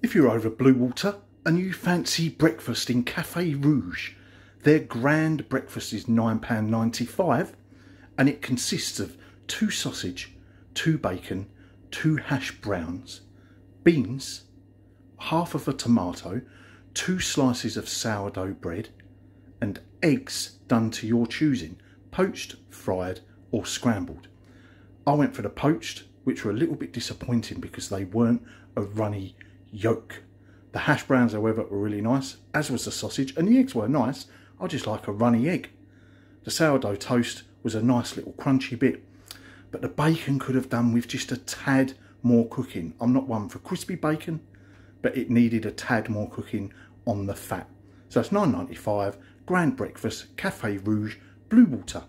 If you're over Bluewater and you fancy breakfast in Café Rouge, their grand breakfast is £9.95 and it consists of 2 sausage, 2 bacon, 2 hash browns, beans, half of a tomato, 2 slices of sourdough bread and eggs done to your choosing, poached, fried or scrambled. I went for the poached, which were a little bit disappointing because they weren't a runny yolk. The hash browns, however, were really nice, as was the sausage, and the eggs were nice. I just like a runny egg. The sourdough toast was a nice little crunchy bit, but the bacon could have done with just a tad more cooking. I'm not one for crispy bacon, but it needed a tad more cooking on the fat. So it's £9.95, grand breakfast, Café Rouge, Bluewater.